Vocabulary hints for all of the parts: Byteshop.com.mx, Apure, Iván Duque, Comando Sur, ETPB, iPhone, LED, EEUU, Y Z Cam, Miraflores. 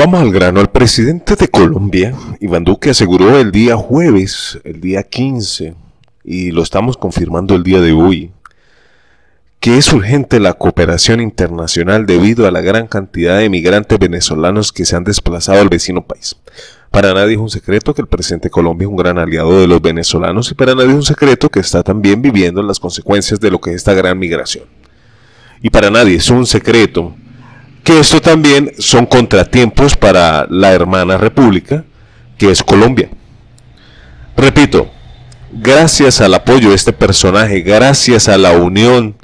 Vamos al grano. El presidente de Colombia, Iván Duque, aseguró el día jueves, el día 15, y lo estamos confirmando el día de hoy, que es urgente la cooperación internacional debido a la gran cantidad de migrantes venezolanos que se han desplazado al vecino país. Para nadie es un secreto que el presidente de Colombia es un gran aliado de los venezolanos y para nadie es un secreto que está también viviendo las consecuencias de lo que es esta gran migración. Y para nadie es un secreto que esto también son contratiempos para la hermana república que es Colombia. Repito, gracias al apoyo de este personaje, gracias a la unión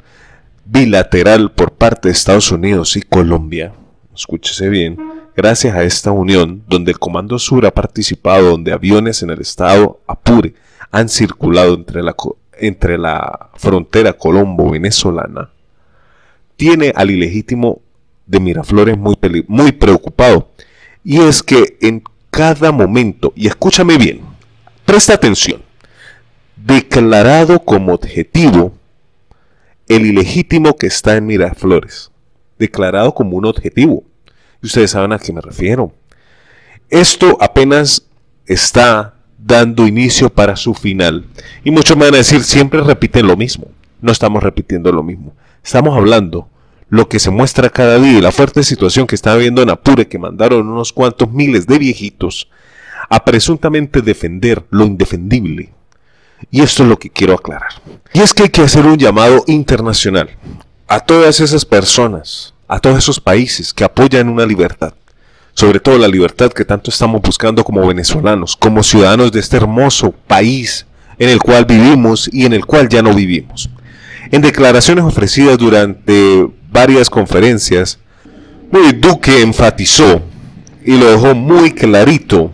bilateral por parte de Estados Unidos y Colombia, escúchese bien, gracias a esta unión donde el Comando Sur ha participado, donde aviones en el estado Apure han circulado entre la frontera colombo-venezolana, tiene al ilegítimo de Miraflores muy preocupado, y es que en cada momento, y escúchame bien, presta atención, declarado como objetivo el ilegítimo que está en Miraflores, declarado como un objetivo. Y ustedes saben a qué me refiero. Esto apenas está dando inicio para su final. Y muchos me van a decir, siempre repiten lo mismo. No estamos repitiendo lo mismo. Estamos hablando lo que se muestra cada día y la fuerte situación que está habiendo en Apure, que mandaron unos cuantos miles de viejitos a presuntamente defender lo indefendible. Y esto es lo que quiero aclarar. Y es que hay que hacer un llamado internacional a todas esas personas, a todos esos países que apoyan una libertad, sobre todo la libertad que tanto estamos buscando como venezolanos, como ciudadanos de este hermoso país en el cual vivimos y en el cual ya no vivimos. En declaraciones ofrecidas durante varias conferencias, Duque enfatizó y lo dejó muy clarito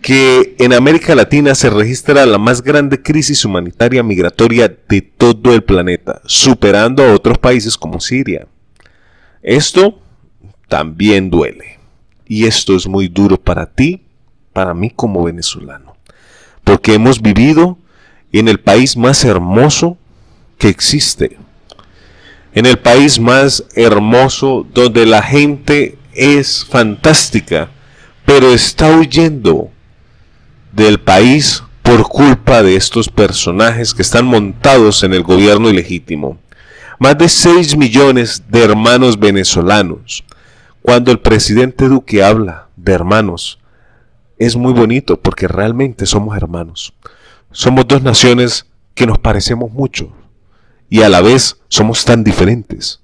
que en América Latina se registra la más grande crisis humanitaria migratoria de todo el planeta, superando a otros países como Siria. Esto también duele. Y esto es muy duro para ti, para mí como venezolano. Porque hemos vivido en el país más hermoso que existe. En el país más hermoso donde la gente es fantástica, pero está huyendo del país por culpa de estos personajes que están montados en el gobierno ilegítimo. Más de 6 millones de hermanos venezolanos. Cuando el presidente Duque habla de hermanos, es muy bonito porque realmente somos hermanos. Somos dos naciones que nos parecemos mucho y a la vez somos tan diferentes,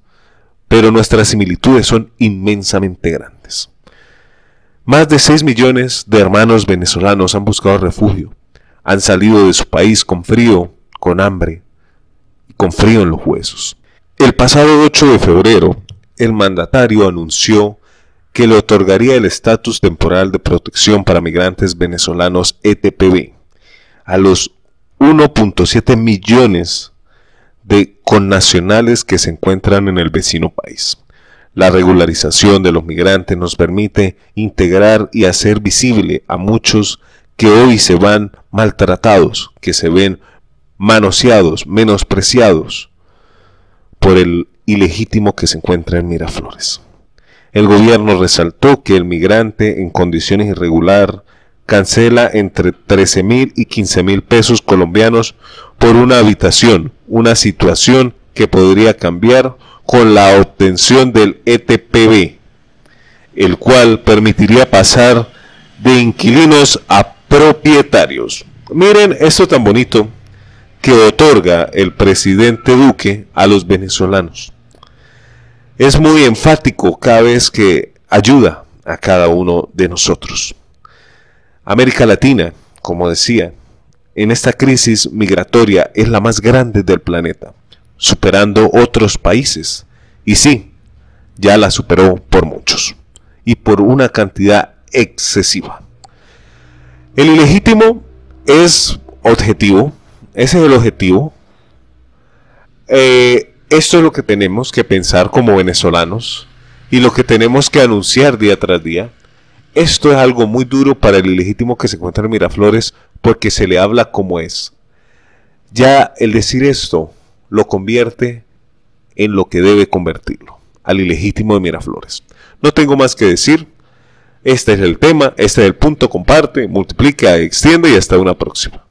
pero nuestras similitudes son inmensamente grandes. Más de 6 millones de hermanos venezolanos han buscado refugio, han salido de su país con frío, con hambre, con frío en los huesos. El pasado 8 de febrero, el mandatario anunció que le otorgaría el estatus temporal de protección para migrantes venezolanos ETPB a los 1.7 millones de connacionales que se encuentran en el vecino país. La regularización de los migrantes nos permite integrar y hacer visible a muchos que hoy se van maltratados, que se ven manoseados, menospreciados por el ilegítimo que se encuentra en Miraflores. El gobierno resaltó que el migrante en condiciones irregular cancela entre 13.000 y 15.000 pesos colombianos por una habitación, una situación que podría cambiar con la obtención del ETPB, el cual permitiría pasar de inquilinos a propietarios. Miren esto tan bonito que otorga el presidente Duque a los venezolanos. Es muy enfático cada vez que ayuda a cada uno de nosotros. América Latina, como decía, en esta crisis migratoria es la más grande del planeta, superando otros países, y sí, ya la superó por muchos, y por una cantidad excesiva. El ilegítimo es objetivo, ese es el objetivo. Esto es lo que tenemos que pensar como venezolanos, y lo que tenemos que anunciar día tras día. Esto es algo muy duro para el ilegítimo que se encuentra en Miraflores, porque se le habla como es. Ya el decir esto lo convierte en lo que debe convertirlo, al ilegítimo de Miraflores. No tengo más que decir, Este es el tema, este es el punto, comparte, multiplica, extiende y hasta una próxima.